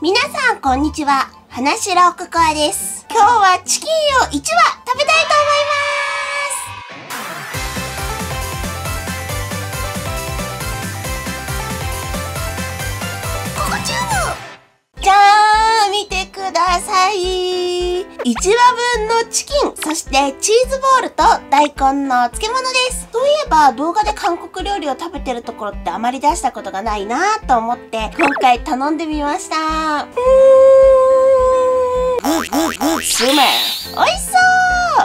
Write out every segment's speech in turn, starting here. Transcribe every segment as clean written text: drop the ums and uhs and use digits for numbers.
皆さんこんにちは、花城ココアです。今日はチキンを1羽食べたいと思います。ココチューブじゃーん、見てください。1羽分のチキン、そしてチーズボールと大根の漬物です。そういえば動画で韓国料理を食べてるところってあまり出したことがないなぁと思って、今回頼んでみました。すめおいしそ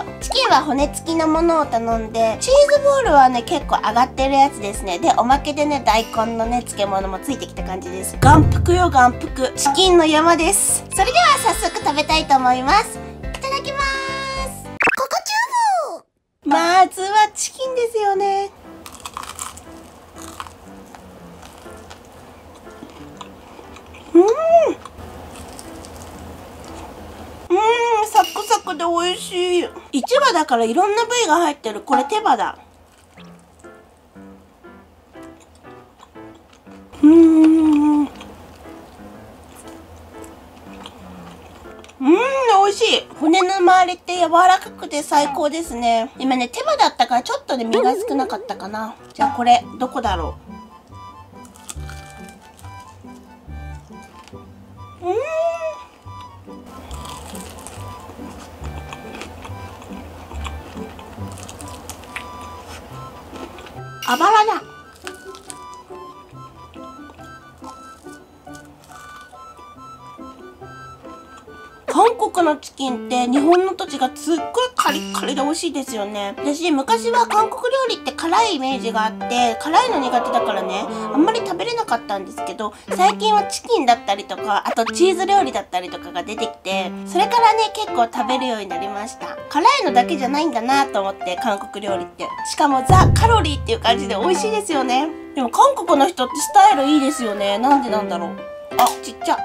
う。チキンは骨付きのものを頼んで、チーズボールはね結構上がってるやつですね。でおまけでね大根のね漬物もついてきた感じです。眼福よ眼福、チキンの山です。それでは早速食べたいと思います。いただきます。ココチューブ。まずはチキンですよね。サクサクで美味しい。一羽だからいろんな部位が入ってる。これ手羽だ。美味しい。骨の周りって柔らかくて最高ですね。今ね手羽だったからちょっとね身が少なかったかな。じゃあこれどこだろう。あばらだ。韓国のチキンって日本のと違ってすっごいカリッカリで美味しいですよね。私昔は韓国料理って辛いイメージがあって、辛いの苦手だからねあんまり食べれなかったんですけど、最近はチキンだったりとか、あとチーズ料理だったりとかが出てきて、それからね結構食べるようになりました。辛いのだけじゃないんだなと思って、韓国料理ってしかもザ・カロリーっていう感じで美味しいですよね。でも韓国の人ってスタイルいいですよね。なんでなんだろう。あ、ちっちゃ。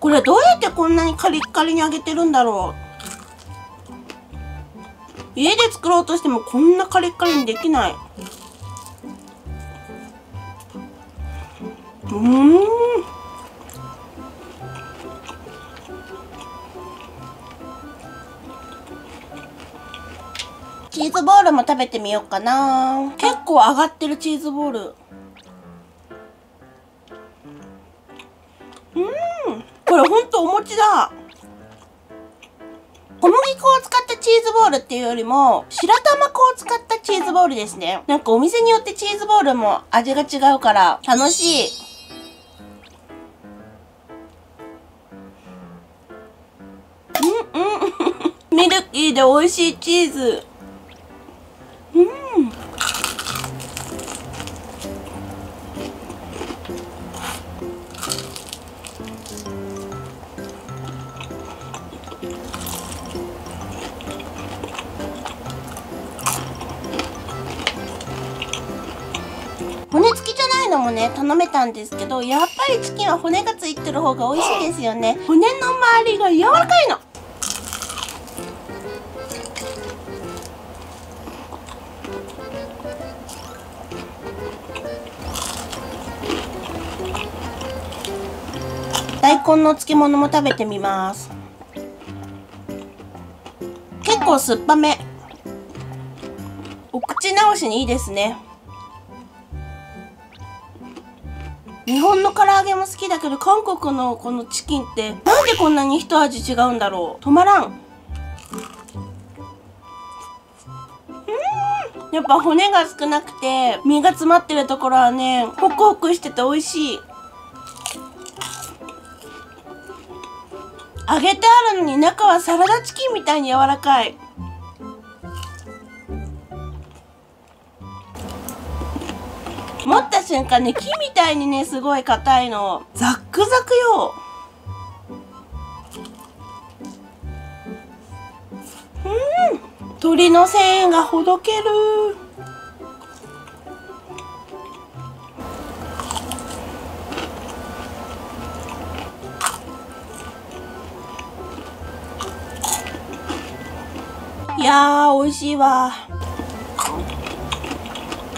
これどうやってこんなにカリッカリに揚げてるんだろう。家で作ろうとしてもこんなカリッカリにできない。チーズボールも食べてみようかな。結構上がってるチーズボール。これほんとお餅だ。小麦粉を使ったチーズボールっていうよりも白玉粉を使ったチーズボールですね。なんかお店によってチーズボールも味が違うから楽しい。ミルキーで美味しいチーズ。骨付きじゃないのもね頼めたんですけど、やっぱりチキンは骨がついてる方が美味しいですよね。骨の周りが柔らかいの。大根の漬物も食べてみます。結構酸っぱめ。お口直しにいいですね。日本の唐揚げも好きだけど、韓国のこのチキンってなんでこんなに一味違うんだろう。止まらん。やっぱ骨が少なくて身が詰まってるところはねホクホクしてて美味しい。揚げてあるのに中はサラダチキンみたいに柔らかい。持った瞬間ね木みたいにねすごい硬いの。ザクザクよ。鶏の繊維がほどける。いやー、美味しいわ。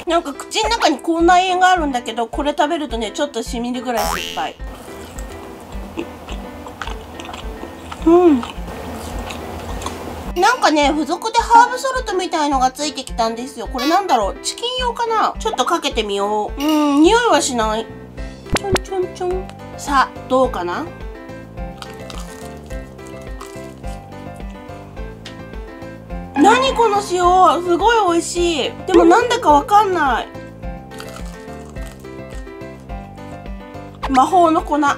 なんか口の中に口内炎があるんだけど、これ食べるとね、ちょっとしみるぐらい酸っぱい。なんかね、付属でハーブソルトみたいのがついてきたんですよ。これなんだろう、チキン用かな。ちょっとかけてみよう。匂いはしない。ちょんちょんちょん。さあ、どうかな。何この塩、すごい美味しい。でもなんだかわかんない。魔法の粉。ザ・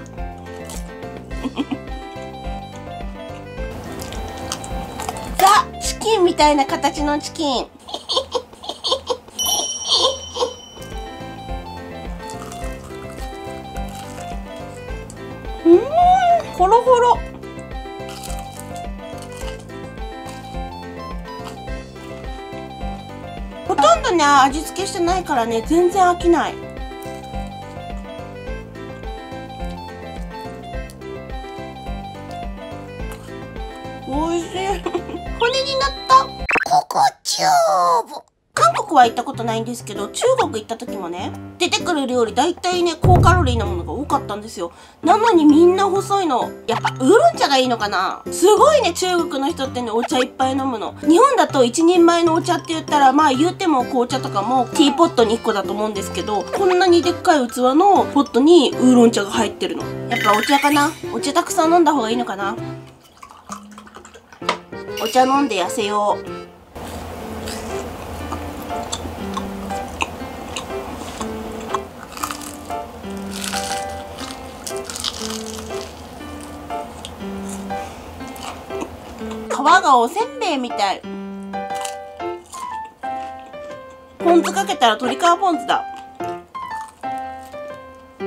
チキンみたいな形のチキン。ホロホロ。ほとんどね、味付けしてないからね、全然飽きない。おいしい。骨になった。ここチューブ。韓国は行ったことないんですけど、中国行った時もね、出てくる料理大体ね、高カロリーなものが多かったんですよ。なのにみんな細いの。やっぱウーロン茶がいいのかな。すごいね、中国の人ってね、お茶いっぱい飲むの。日本だと一人前のお茶って言ったら、まあ言うても紅茶とかもティーポットに1個だと思うんですけど、こんなにでっかい器のポットにウーロン茶が入ってるの。やっぱお茶かな。お茶たくさん飲んだ方がいいのかな。お茶飲んで痩せよう。皮がおせんべいみたい。ポン酢かけたら鶏皮ポン酢だ。日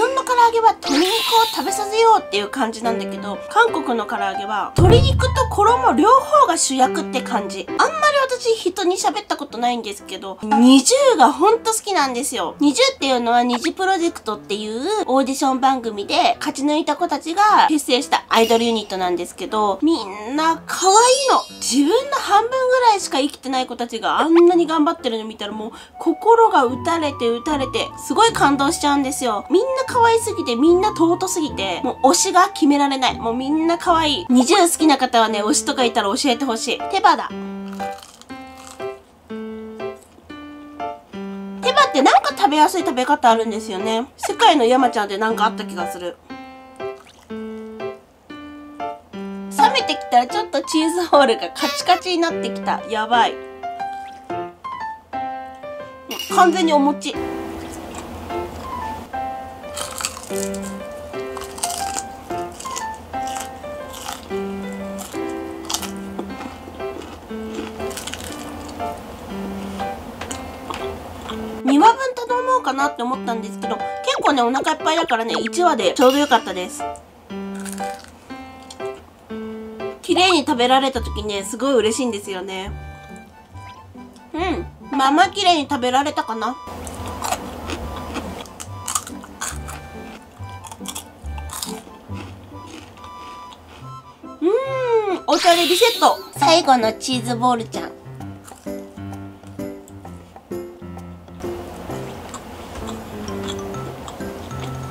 本の唐揚げは鶏肉を食べさせようっていう感じなんだけど、韓国の唐揚げは鶏肉と衣両方が主役って感じ。あんまり私人に喋ったことないんですけど、NiziUがほんと好きなんですよ。NiziUっていうのはニジプロジェクトっていうオーディション番組で勝ち抜いた子たちが結成したアイドルユニットなんですけど、みんな可愛いの。自分の半分ぐらいしか生きてない子たちがあんなに頑張ってるの見たら、もう心が打たれて打たれて、すごい感動しちゃうんですよ。みんな可愛すぎて、みんな尊すぎて、もう推しが決められない。もうみんな可愛い。NiziU好きな方はね、推しとかいたら教えてほしい。手羽だ。手羽ってなんか食べやすい食べ方あるんですよね。世界の山ちゃんでなんかあった気がする。冷めてきたらちょっとチーズホールがカチカチになってきた。やばい。完全にお餅。2話分頼もうかなって思ったんですけど、結構ねお腹いっぱいだからね、1話でちょうどよかったです。綺麗に食べられた時ね、すごい嬉しいんですよね。まあまあ綺麗に食べられたかな。お茶でリセット。最後のチーズボールちゃん。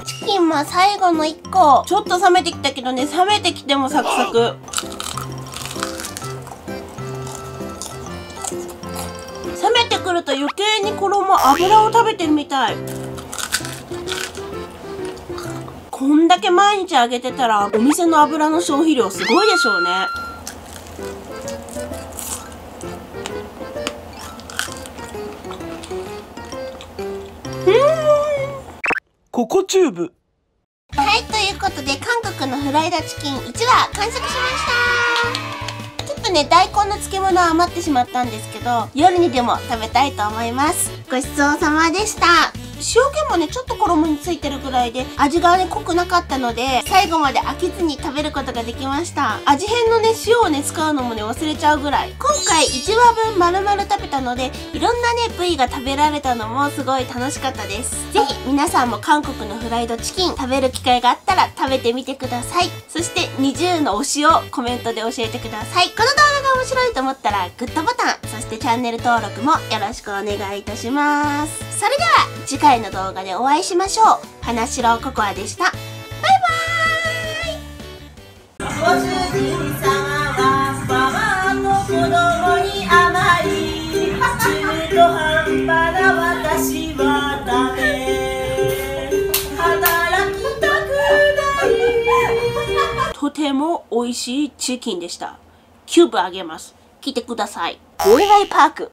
チキンも最後の1個。ちょっと冷めてきたけどね、冷めてきてもサクサク。冷めてくると余計に衣、油を食べてるみたい。こんだけ毎日揚げてたらお店の油の消費量すごいでしょうね。ここチューブ。はい、ということで韓国のフライドチキン1話完食しました。ちょっとね、大根の漬物は余ってしまったんですけど、夜にでも食べたいと思います。ごちそうさまでした。塩気もねちょっと衣についてるぐらいで味がね濃くなかったので、最後まで飽きずに食べることができました。味変のね塩をね使うのもね忘れちゃうぐらい、今回1話分丸々食べたので、いろんなね部位が食べられたのもすごい楽しかったです。ぜひ皆さんも韓国のフライドチキン食べる機会があったら食べてみてください。そして20の推しをコメントで教えてください。この動画が面白いと思ったらグッドボタン、そしてチャンネル登録もよろしくお願いいたします。それでは次回の動画でお会いしましょう。花白ココアでした。バイバーイ。ご主人様はママの子供にあまり、中途半端な私はダメ、働きたくない。とても美味しいチキンでした。キューブあげます。来てください。お笑いパーク。